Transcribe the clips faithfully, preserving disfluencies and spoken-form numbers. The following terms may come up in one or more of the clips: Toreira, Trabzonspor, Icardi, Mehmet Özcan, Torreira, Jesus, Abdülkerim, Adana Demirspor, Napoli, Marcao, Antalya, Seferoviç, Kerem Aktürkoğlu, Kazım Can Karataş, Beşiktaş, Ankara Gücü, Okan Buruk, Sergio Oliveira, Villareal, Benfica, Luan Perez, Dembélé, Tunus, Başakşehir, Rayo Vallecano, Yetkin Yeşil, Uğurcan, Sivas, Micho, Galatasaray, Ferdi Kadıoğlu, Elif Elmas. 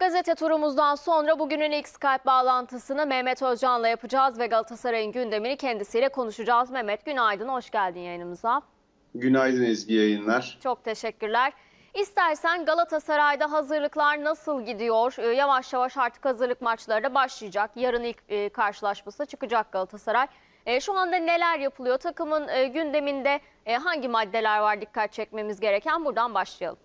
Gazete turumuzdan sonra bugünün ilk Skype bağlantısını Mehmet Özcan'la yapacağız ve Galatasaray'ın gündemini kendisiyle konuşacağız. Mehmet, günaydın, hoş geldin yayınımıza. Günaydın Ezgi, yayınlar. Çok teşekkürler. İstersen Galatasaray'da hazırlıklar nasıl gidiyor? Yavaş yavaş artık hazırlık maçları da başlayacak. Yarın ilk karşılaşması çıkacak Galatasaray. Şu anda neler yapılıyor? Takımın gündeminde hangi maddeler var dikkat çekmemiz gereken? Buradan başlayalım.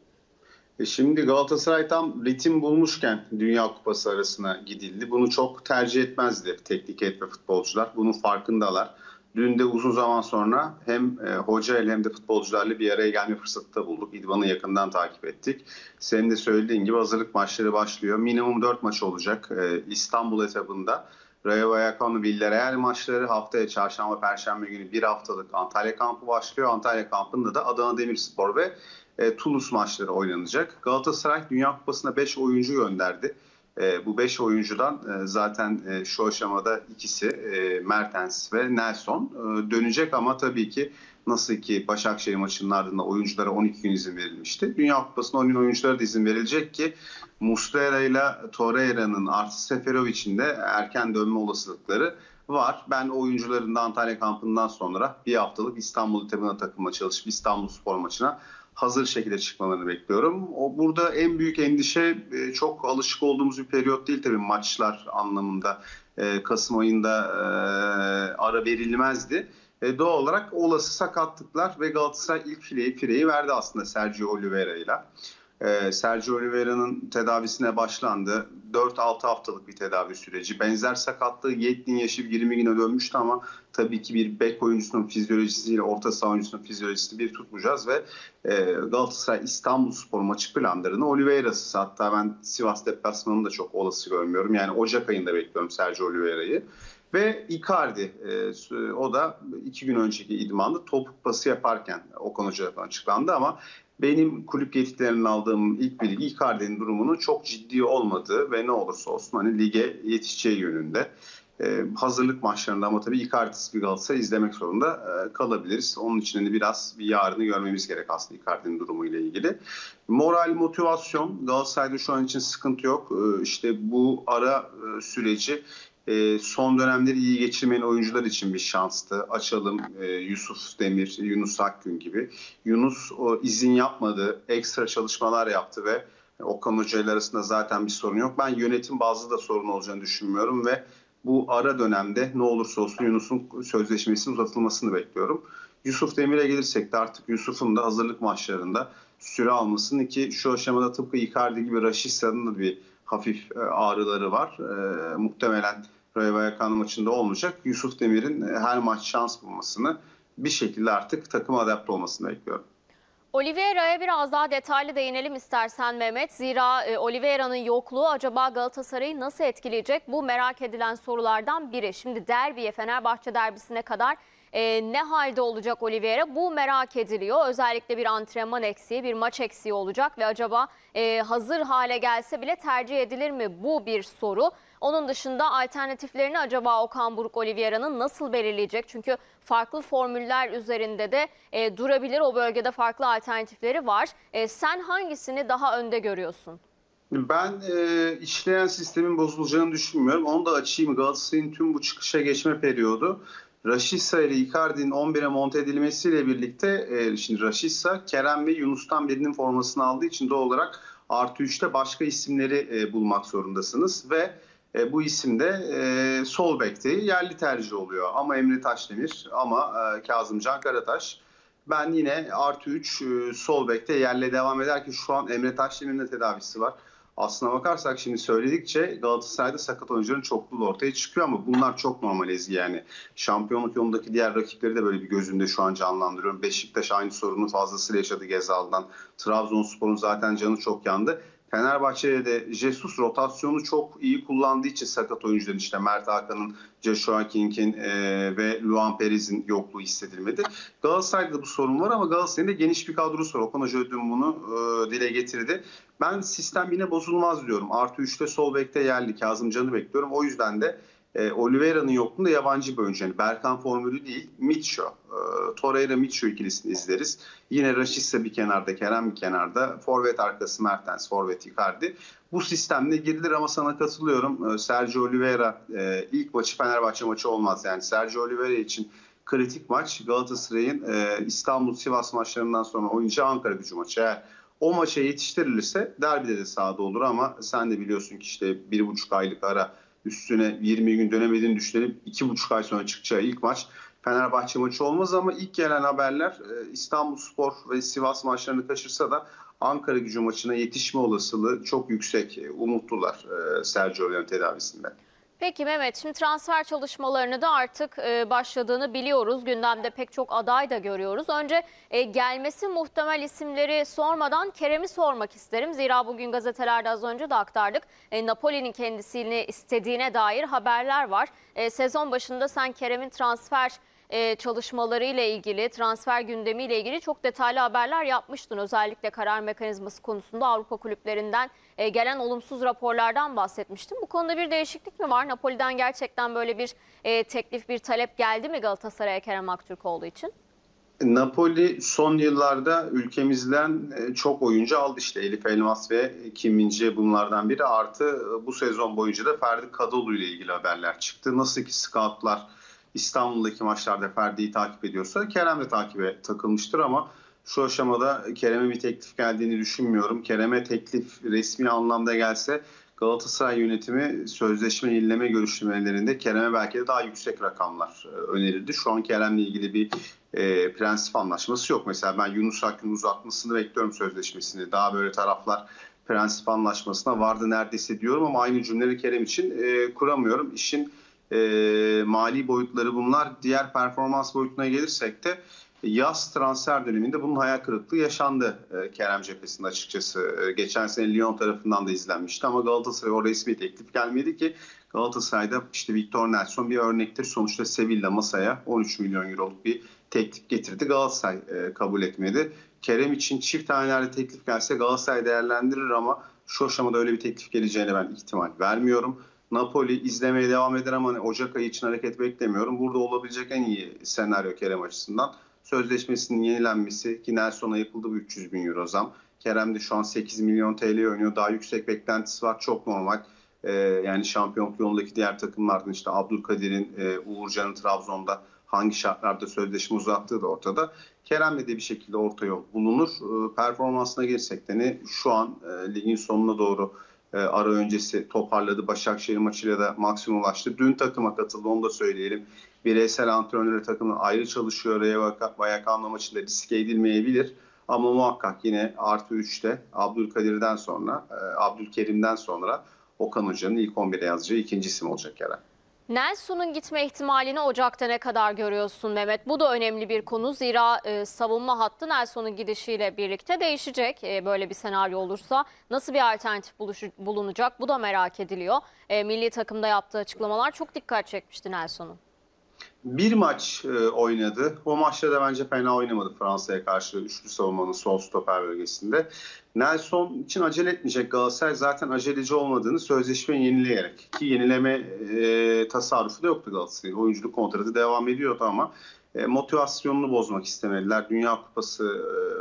Şimdi Galatasaray tam ritim bulmuşken Dünya Kupası arasına gidildi. Bunu çok tercih etmezdi teknik heyet ve futbolcular. Bunun farkındalar. Dün de uzun zaman sonra hem hoca ile hem de futbolcularla bir araya gelme fırsatı da bulduk. İdman'ı yakından takip ettik. Senin de söylediğin gibi hazırlık maçları başlıyor. Minimum dört maç olacak İstanbul etabında. Rayo Vallecano, Villareal maçları haftaya çarşamba, perşembe günü bir haftalık Antalya kampı başlıyor. Antalya kampında da Adana Demirspor ve e, Tunus maçları oynanacak. Galatasaray Dünya Kupası'na beş oyuncu gönderdi. E, bu beş oyuncudan e, zaten e, şu aşamada ikisi e, Mertens ve Nelsson e, dönecek ama tabii ki nasıl ki Başakşehir maçının ardından oyunculara on iki gün izin verilmişti. Dünya Kupası'na on gün oyunculara da izin verilecek ki Muslera ile Toreira'nın artı Seferoviç'in de erken dönme olasılıkları var. Ben oyuncuların da Antalya kampından sonra bir haftalık İstanbul etabına takıma çalışıp İstanbulspor maçına hazır şekilde çıkmalarını bekliyorum. O burada en büyük endişe, çok alışık olduğumuz bir periyot değil tabii maçlar anlamında. Kasım ayında ara verilmezdi. E, doğal olarak olası sakatlıklar ve Galatasaray ilk fileyi fireyi verdi aslında Sergio Oliveira ile. Sergio Oliveira'nın tedavisine başlandı. dört altı haftalık bir tedavi süreci. Benzer sakatlığı Yetkin Yeşil yirmi güne dönmüştü ama tabii ki bir bek oyuncusunun fizyolojisiyle orta saha oyuncusunun fizyolojisini bir tutmayacağız ve e, Galatasaray İstanbulspor maçı planlarını Oliveira'sız, hatta ben Sivas deplasmanını da çok olası görmüyorum. Yani Ocak ayında bekliyorum Sergio Oliveira'yı. Ve Icardi, o da iki gün önceki idmanda topuk pası yaparken Okan Hoca'dan açıklandı ama benim kulüp yetkililerinden aldığım ilk bilgi Icardi'nin durumunun çok ciddi olmadığı ve ne olursa olsun hani lige yetişeceği yönünde. Ee, hazırlık maçlarında ama tabii Icardi'siz bir Galatasaray izlemek zorunda e, kalabiliriz. Onun için hani biraz bir yarını görmemiz gerek aslında Icardi'nin durumu ile ilgili. Moral, motivasyon Galatasaray'da şu an için sıkıntı yok. Ee, işte bu ara e, süreci e, son dönemleri iyi geçirmeyen oyuncular için bir şanstı. Açalım e, Yusuf Demir, Yunus Akgün gibi. Yunus o, izin yapmadı, ekstra çalışmalar yaptı ve Okan Hoca ile arasında zaten bir sorun yok. Ben yönetim bazlı da sorun olacağını düşünmüyorum ve bu ara dönemde ne olursa olsun Yunus'un sözleşmesinin uzatılmasını bekliyorum. Yusuf Demir'e gelirsek de artık Yusuf'un da hazırlık maçlarında süre almasını, ki şu aşamada tıpkı Icardi gibi Raşissa'nın da bir hafif ağrıları var. E, muhtemelen Rayo Vallecano maçında olmayacak. Yusuf Demir'in her maç şans bulmasını, bir şekilde artık takıma adapte olmasını bekliyorum. Oliveira'ya biraz daha detaylı değinelim istersen Mehmet. Zira e, Oliveira'nın yokluğu acaba Galatasaray'ı nasıl etkileyecek? Bu merak edilen sorulardan biri. Şimdi derbiye, Fenerbahçe derbisine kadar e, ne halde olacak Oliveira? Bu merak ediliyor. Özellikle bir antrenman eksiği, bir maç eksiği olacak ve acaba e, hazır hale gelse bile tercih edilir mi? Bu bir soru. Onun dışında alternatiflerini acaba Okan Buruk Oliveira'nın nasıl belirleyecek? Çünkü farklı formüller üzerinde de e, durabilir. O bölgede farklı alternatifleri var. E, sen hangisini daha önde görüyorsun? Ben e, işleyen sistemin bozulacağını düşünmüyorum. Onu da açayım. Galatasaray'ın tüm bu çıkışa geçme periyodu Raşissa ile Icardi'nin on bire monte edilmesiyle birlikte e, şimdi Raşissa, Kerem ve Yunus'tan birinin formasını aldığı için doğal olarak artı üçte başka isimleri e, bulmak zorundasınız ve E, bu isim de e, sol bekte yerli tercih oluyor. Ama Emre Taşdemir, ama e, Kazım Can Karataş. Ben yine artı üç e, sol bekte yerle devam eder ki şu an Emre Taşdemir'in de tedavisi var. Aslına bakarsak şimdi söyledikçe Galatasaray'da sakat oyuncuların çokluğu ortaya çıkıyor ama bunlar çok normal Ezgi yani. Şampiyonluk yolundaki diğer rakipleri de böyle bir gözümde şu an canlandırıyorum. Beşiktaş aynı sorunu fazlasıyla yaşadı Gezal'dan. Trabzonspor'un zaten canı çok yandı. Fenerbahçe'de de Jesus rotasyonu çok iyi kullandığı için sakat oyuncuların işte Mert Hakan'ın, Joshua King'in e, ve Luan Perez'in yokluğu hissedilmedi. Galatasaray'da bu sorun var ama Galatasaray'ın da geniş bir kadrosu var. Okan Hoca dün bunu e, dile getirdi. Ben sistem yine bozulmaz diyorum. Artı üçte sol bekte yerli Kazımcan'ı bekliyorum. O yüzden de E, Oliveira'nın yokluğunda yabancı bir oyuncu. Yani Berkan formülü değil, Micho. E, Toreira Micho ikilisini izleriz. Yine Raşissa bir kenarda, Kerem bir kenarda. Forvet arkası Mertens, forvet Icardi. Bu sistemle girilir ama sana katılıyorum. E, Sergio Oliveira e, ilk maçı Fenerbahçe maçı olmaz. Yani Sergio Oliveira için kritik maç Galatasaray'ın e, İstanbul-Sivas maçlarından sonra oynayacağı Ankara Gücü maçı. Eğer o maça yetiştirilirse derbide de sahada olur ama sen de biliyorsun ki işte bir buçuk aylık ara üstüne yirmi gün dönemediğini düşünelim. İki buçuk ay sonra çıkacağı ilk maç Fenerbahçe maçı olmaz ama ilk gelen haberler İstanbulspor ve Sivas maçlarını kaçırsa da Ankara Gücü maçına yetişme olasılığı çok yüksek. Umutlular Sergio Oliveira'nın tedavisinde. Peki Mehmet, şimdi transfer çalışmalarını da artık başladığını biliyoruz. Gündemde pek çok aday da görüyoruz. Önce gelmesi muhtemel isimleri sormadan Kerem'i sormak isterim. Zira bugün gazetelerde az önce de aktardık. Napoli'nin kendisini istediğine dair haberler var. Sezon başında sen Kerem'in transfer çalışmalarıyla ilgili, transfer gündemiyle ilgili çok detaylı haberler yapmıştın. Özellikle karar mekanizması konusunda Avrupa kulüplerinden gelen olumsuz raporlardan bahsetmiştim. Bu konuda bir değişiklik mi var? Napoli'den gerçekten böyle bir teklif, bir talep geldi mi Galatasaray'a Kerem Aktürkoğlu için? Napoli son yıllarda ülkemizden çok oyuncu aldı, işte Elif Elmas ve Kim bunlardan biri. Artı bu sezon boyunca da Ferdi Kadıoğlu ile ilgili haberler çıktı. Nasıl ki scoutlar İstanbul'daki maçlarda Ferdi'yi takip ediyorsa Kerem de takibe takılmıştır ama şu aşamada Kerem'e bir teklif geldiğini düşünmüyorum. Kerem'e teklif resmi anlamda gelse Galatasaray yönetimi sözleşme yenileme görüşmelerinde Kerem'e belki de daha yüksek rakamlar önerildi. Şu an Kerem'le ilgili bir e, prensip anlaşması yok. Mesela ben Yunus Akgün'ün uzatmasını bekliyorum sözleşmesini. Daha böyle taraflar prensip anlaşmasına vardı neredeyse diyorum ama aynı cümleleri Kerem için e, kuramıyorum. İşin E, mali boyutları bunlar. Diğer performans boyutuna gelirsek de yaz transfer döneminde bunun hayal kırıklığı yaşandı e, Kerem cephesinde açıkçası. E, geçen sene Lyon tarafından da izlenmişti ama Galatasaray'a o resmi teklif gelmedi ki. Galatasaray'da işte Victor Nelsson bir örnektir. Sonuçta Sevilla masaya on üç milyon euroluk bir teklif getirdi. Galatasaray e, kabul etmedi. Kerem için çift hanelerde teklif gelse Galatasaray değerlendirir ama şu aşamada öyle bir teklif geleceğine ben ihtimal vermiyorum. Napoli izlemeye devam eder ama Ocak ayı için hareket beklemiyorum. Burada olabilecek en iyi senaryo Kerem açısından sözleşmesinin yenilenmesi ki Nelson'a yapıldı bu üç yüz bin euro zam. Kerem de şu an sekiz milyon T L oynuyor. Daha yüksek beklentisi var. Çok normal. Ee, yani şampiyonluk yolundaki diğer takımlardan işte Abdülkadir'in, e, Uğurcan'ın Trabzon'da hangi şartlarda sözleşme uzattığı da ortada. Kerem'le de bir şekilde orta yol bulunur. E, performansına girsek de ne? Şu an e, ligin sonuna doğru ara öncesi toparladı. Başakşehir maçıyla da maksimum ulaştı. Dün takıma katıldı, onu da söyleyelim. Bireysel antrenörle takımın ayrı çalışıyor. Rayo Vallecano maçında riske edilmeyebilir. Ama muhakkak yine artı üçte Abdülkadir'den sonra, Abdülkerim'den sonra Okan Hoca'nın ilk on bire yazacağı ikinci isim olacak herhalde. Nelson'un gitme ihtimalini Ocak'ta ne kadar görüyorsun Mehmet? Bu da önemli bir konu. Zira e, savunma hattı Nelson'un gidişiyle birlikte değişecek. E, böyle bir senaryo olursa nasıl bir alternatif buluş, bulunacak? Bu da merak ediliyor. E, milli takımda yaptığı açıklamalar çok dikkat çekmişti Nelson'un. Bir maç e, oynadı. O maçta da bence fena oynamadı Fransa'ya karşı üçlü savunmanın sol stoper bölgesinde. Nelsson için acele etmeyecek Galatasaray, zaten aceleci olmadığını sözleşme yenileyerek, ki yenileme e, tasarrufu da yoktu Galatasaray'ın. Oyunculuk kontratı devam ediyordu ama e, motivasyonunu bozmak istemediler. Dünya Kupası e,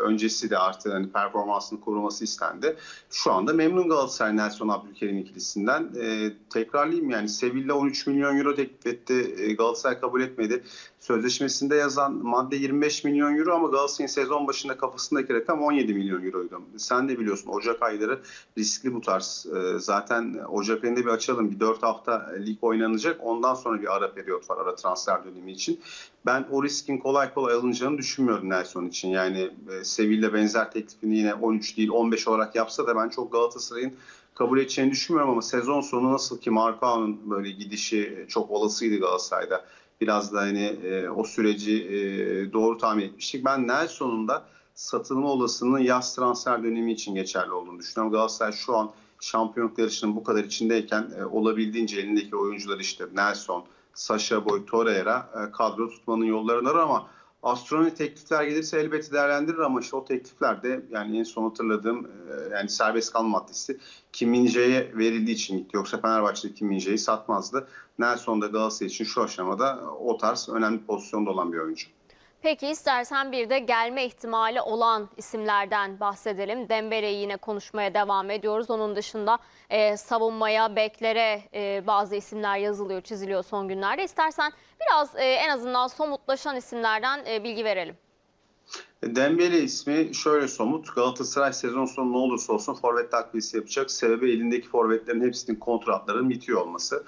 öncesi de artık hani performansını koruması istendi. Şu anda memnun Galatasaray Nelsson Abdülkerim ikilisinden. E, tekrarlayayım yani Sevilla on üç milyon euro teklif etti. E, Galatasaray kabul etmedi. Sözleşmesinde yazan madde yirmi beş milyon euro ama Galatasaray'ın sezon başında kafasındaki rakam on yedi milyon euroydu. Sen de biliyorsun Ocak ayları riskli bu tarz. E, zaten Ocak ayında bir açalım. Bir dört hafta lig oynanacak. Ondan sonra bir ara periyot var, ara transfer dönemi için. Ben o riskin kolay kolay alınacağını düşünmüyorum Nelson için. Yani e, Sevilla benzer teklifini yine on üç değil on beş olarak yapsa da ben çok Galatasaray'ın kabul edeceğini düşünmüyorum ama sezon sonu nasıl ki Marcao'nun böyle gidişi çok olasıydı Galatasaray'da. Biraz da hani e, o süreci e, doğru tahmin etmiştik. Ben Nelson'un da satılma olasılığının yaz transfer dönemi için geçerli olduğunu düşünüyorum. Galatasaray şu an şampiyonluk yarışının bu kadar içindeyken e, olabildiğince elindeki oyuncular işte Nelsson, Sacha Boy, Torreira kadro tutmanın yollarını arar ama astronomi teklifler gelirse elbette değerlendirir ama işte o tekliflerde yani en son hatırladığım e, yani serbest kalma maddesi Kim Min-jae'ye verildiği için gitti. Yoksa Fenerbahçe'de Kim Min-jae'yi satmazdı. Nelsson da Galatasaray için şu aşamada o tarz önemli pozisyonda olan bir oyuncu. Peki istersen bir de gelme ihtimali olan isimlerden bahsedelim. Dembele'yi yine konuşmaya devam ediyoruz. Onun dışında e, savunmaya, beklere e, bazı isimler yazılıyor, çiziliyor son günlerde. İstersen biraz e, en azından somutlaşan isimlerden e, bilgi verelim. Dembele ismi şöyle somut. Galatasaray sezon sonu ne olursa olsun forvet takviyesi yapacak. Sebebi elindeki forvetlerin hepsinin kontratlarının bitiyor olması.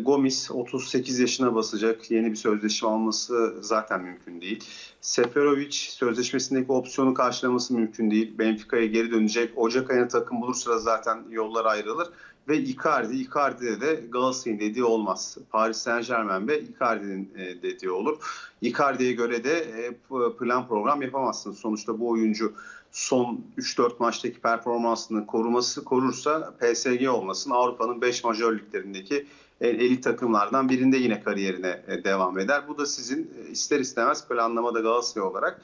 Gomis otuz sekiz yaşına basacak. Yeni bir sözleşme alması zaten mümkün değil. Seferoviç sözleşmesindeki opsiyonu karşılaması mümkün değil. Benfica'ya geri dönecek. Ocak ayına takım bulursa zaten yollar ayrılır. Ve Icardi, Icardi'de de Galatasaray'ın dediği olmaz. Paris Saint-Germain ve Icardi'nin dediği olur. Icardi'ye göre de plan program yapamazsınız. Sonuçta bu oyuncu son üç dört maçtaki performansını koruması korursa P S G olmasın. Avrupa'nın beş majör liglerindeki elit takımlardan birinde yine kariyerine devam eder. Bu da sizin ister istemez planlamada Galatasaray olarak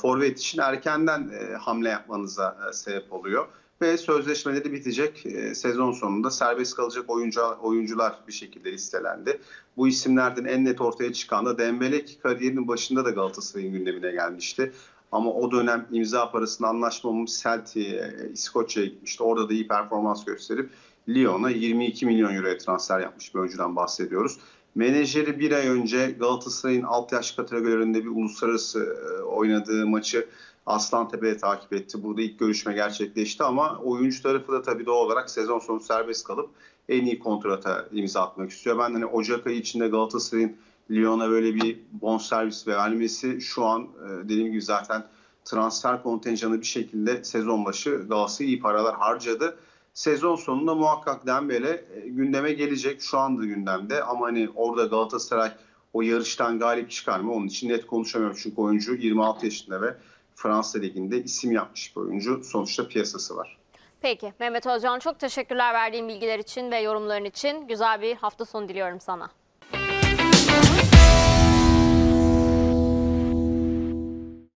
forvet için erkenden hamle yapmanıza sebep oluyor. Ve sözleşmeleri bitecek. Sezon sonunda serbest kalacak oyuncu, oyuncular bir şekilde listelendi. Bu isimlerden en net ortaya çıkan da Dembele, ki kariyerinin başında da Galatasaray'ın gündemine gelmişti. Ama o dönem imza parasını anlaşmamız Celtic'e, İskoçya'ya gitmişti. Orada da iyi performans gösterip Lyon'a yirmi iki milyon euroya transfer yapmış bir oyuncudan bahsediyoruz. Menajeri bir ay önce Galatasaray'ın alt yaş kategorilerinde bir uluslararası oynadığı maçı Aslantepe'ye takip etti. Burada ilk görüşme gerçekleşti ama oyuncu tarafı da tabii doğal olarak sezon sonu serbest kalıp en iyi kontrata imza atmak istiyor. Ben hani Ocak ayı içinde Galatasaray'ın Lyon'a böyle bir bonservis vermesi şu an dediğim gibi zaten transfer kontenjanı bir şekilde sezon başı Galatasaray iyi paralar harcadı. Sezon sonunda muhakkak Dembele gündeme gelecek. Şu anda gündemde ama hani orada Galatasaray o yarıştan galip çıkar mı? Onun için net konuşamıyorum çünkü oyuncu yirmi altı yaşında ve Fransa Ligi'nde isim yapmış bir oyuncu. Sonuçta piyasası var. Peki Mehmet Özcan, çok teşekkürler verdiğin bilgiler için ve yorumların için. Güzel bir hafta sonu diliyorum sana.